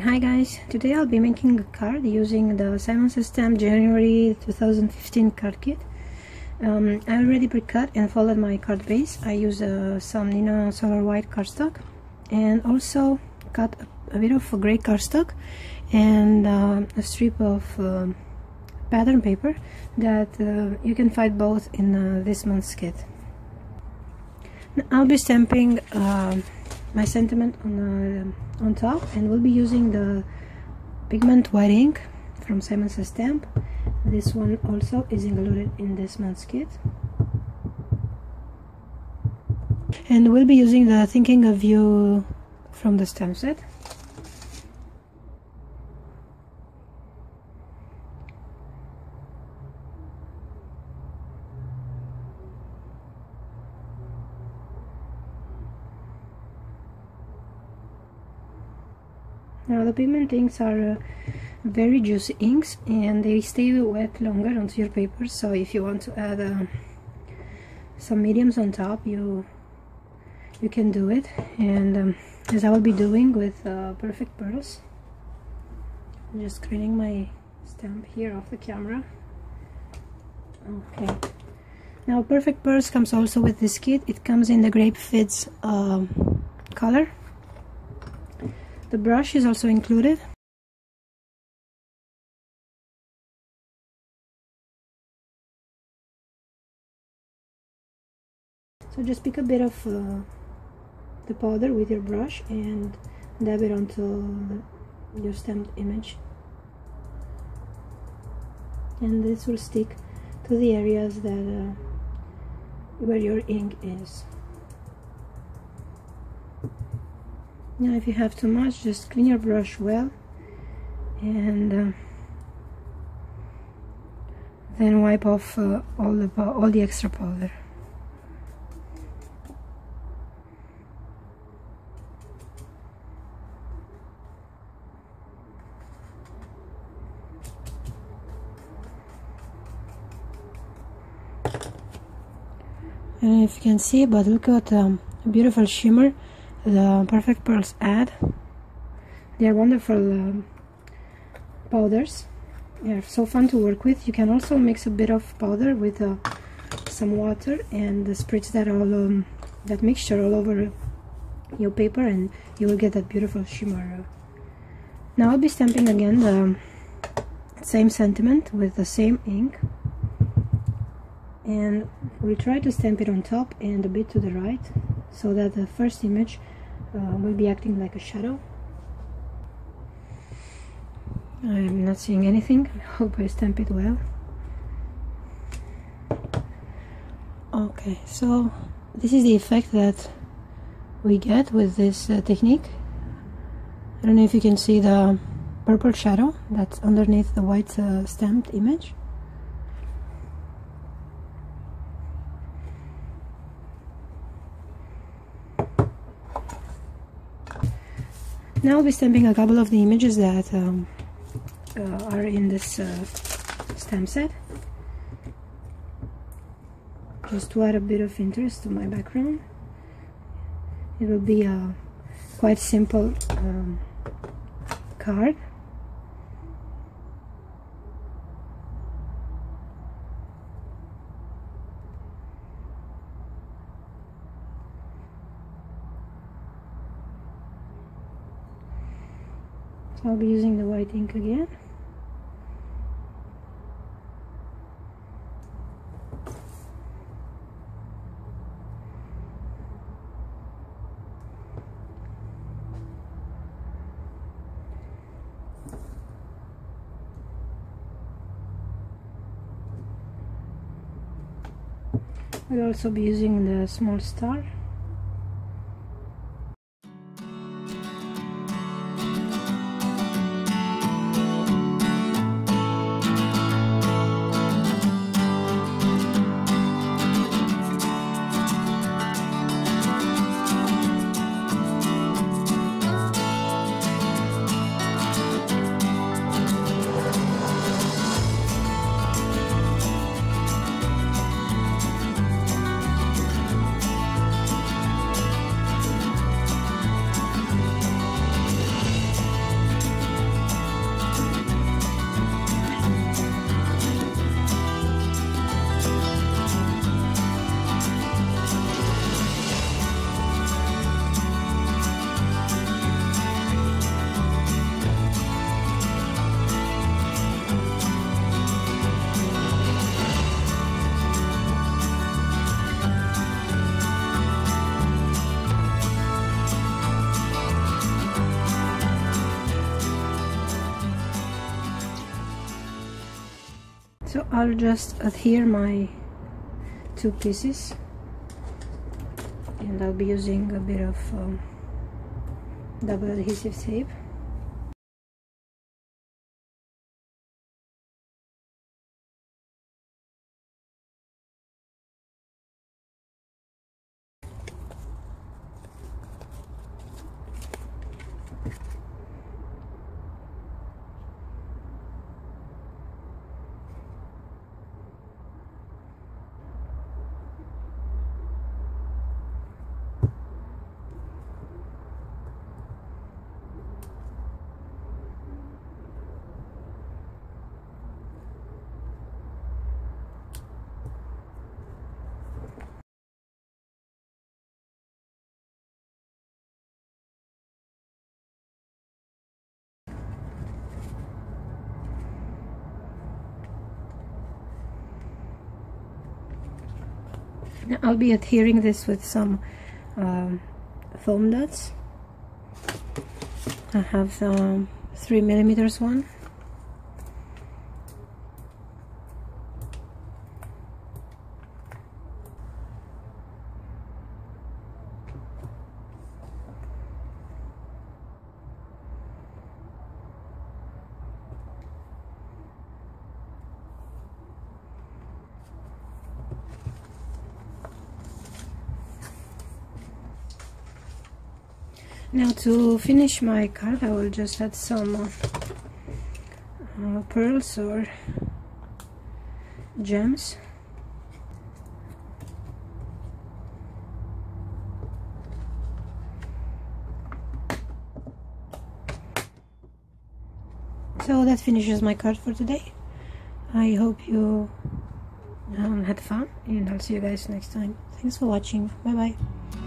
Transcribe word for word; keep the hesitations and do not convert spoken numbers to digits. Hi guys, today I'll be making a card using the Simon Says Stamp January twenty fifteen card kit. um, I already pre-cut and folded my card base. I use uh, some Nino Solar White cardstock and also cut a, a bit of grey cardstock and uh, a strip of uh, pattern paper that uh, you can find both in uh, this month's kit. Now I'll be stamping uh, my sentiment on uh, on top, and we'll be using the pigment white ink from Simon Says Stamp. This one also is included in this month's kit, and we'll be using the Thinking of You from the stamp set. Now the pigment inks are uh, very juicy inks and they stay wet longer onto your paper, so if you want to add uh, some mediums on top, you you can do it, and um, as I will be doing with uh, Perfect Pearls. I'm just cleaning my stamp here off the camera. Okay, now Perfect Pearls comes also with this kit. It comes in the Grape Fits uh, color. The brush is also included. So just pick a bit of uh, the powder with your brush and dab it onto your stamped image. And this will stick to the areas that uh, where your ink is. Now if you have too much, just clean your brush well, and uh, then wipe off uh, all the all the extra powder. I don't know if you can see, but look at the um, beautiful shimmer the Perfect Pearls add. They are wonderful um, powders. They are so fun to work with. You can also mix a bit of powder with uh, some water and uh, spritz that all um, that mixture all over your paper, and you will get that beautiful shimmer. Now I'll be stamping again the same sentiment with the same ink, and we'll try to stamp it on top and a bit to the right, so that the first image uh, will be acting like a shadow. I'm not seeing anything. I hope I stamp it well. Okay, so this is the effect that we get with this uh, technique. I don't know if you can see the purple shadow that's underneath the white uh, stamped image. Now I'll be stamping a couple of the images that um, uh, are in this uh, stamp set, just to add a bit of interest to my background. It will be a quite simple um, card. I'll be using the white ink again. I'll also be using the small star. I'll just adhere my two pieces, and I'll be using a bit of um, double adhesive tape. I'll be adhering this with some um, foam dots. I have the um, three millimeters one. Now to finish my card, I will just add some uh, uh, pearls or gems. So that finishes my card for today. I hope you um, had fun, and I'll see you guys next time. Thanks for watching. Bye bye.